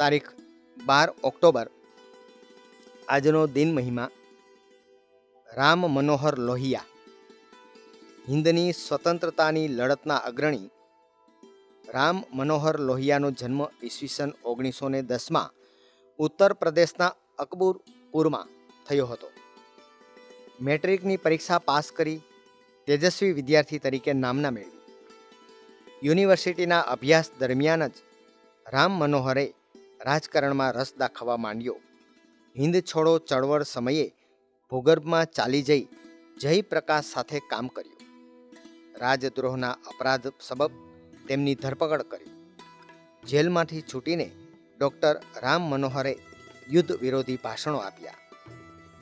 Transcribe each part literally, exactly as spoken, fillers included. તારીખ બાર ઓક્ટોબર આજનો દિન મહિમા રામ મનોહર લોહિયા હિન્દની સ્વતંત્રતાની લડતના અગ્રણી રામ મનોહર લોહિયાનો જન્મ ઈસવીસન ઓગણીસો ને દસમાં ઉત્તર પ્રદેશના અકબરપુરમાં થયો હતો. મેટ્રિકની પરીક્ષા પાસ કરી તેજસ્વી વિદ્યાર્થી તરીકે નામના મેળવી. યુનિવર્સિટીના અભ્યાસ દરમિયાન જ રામ મનોહરે રાજકારણમાં રસ દાખવવા માંડ્યો. હિંદ છોડો ચળવળ સમયે ભૂગર્ભમાં ચાલી જઈ જયપ્રકાશ સાથે કામ કર્યું. રાજદ્રોહના અપરાધ સબબ તેમની ધરપકડ કરી. જેલમાંથી છૂટીને ડૉક્ટર રામ મનોહરે યુદ્ધ વિરોધી ભાષણો આપ્યા.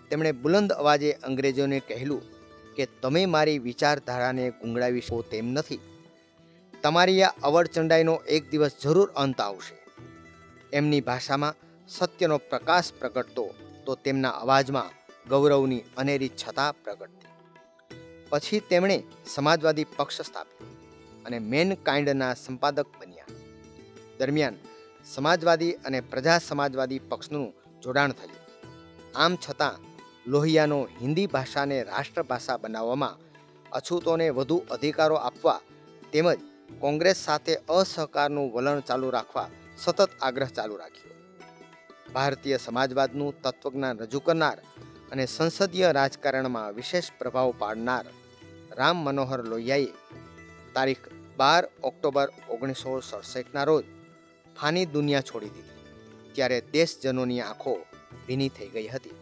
તેમણે બુલંદ અવાજે અંગ્રેજોને કહેલું કે તમે મારી વિચારધારાને ગુંગળાવી શકો તેમ નથી. તમારી આ અવરચંડાઈનો એક દિવસ જરૂર અંત આવશે. એમની ભાષામાં સત્યનો પ્રકાશ પ્રગટતો તો તેમના અવાજમાં ગૌરવની અનેરી છતા પ્રગટતી. પછી તેમણે સમાજવાદી પક્ષ સ્થાપ્યો અને મેનકાઇન્ડના સંપાદક બન્યા. દરમિયાન સમાજવાદી અને પ્રજા સમાજવાદી પક્ષનું જોડાણ થયું. આમ છતાં લોહિયાનો હિન્દી ભાષાને રાષ્ટ્રભાષા બનાવવામાં, અછૂતોને વધુ અધિકારો આપવા તેમજ કોંગ્રેસ સાથે અસહકારનું વલણ ચાલુ રાખવા સતત આગ્રહ ચાલુ રાખ્યો. ભારતીય સમાજવાદનું તત્વજ્ઞાન રજૂ કરનાર અને સંસદીય રાજકારણમાં વિશેષ પ્રભાવ પાડનાર રામ મનોહર લોહિયાએ તારીખ બાર ઓક્ટોબર ઓગણીસો સડસઠના રોજ ફાની દુનિયા છોડી દીધી, ત્યારે દેશજનોની આંખો ભીની થઈ ગઈ હતી.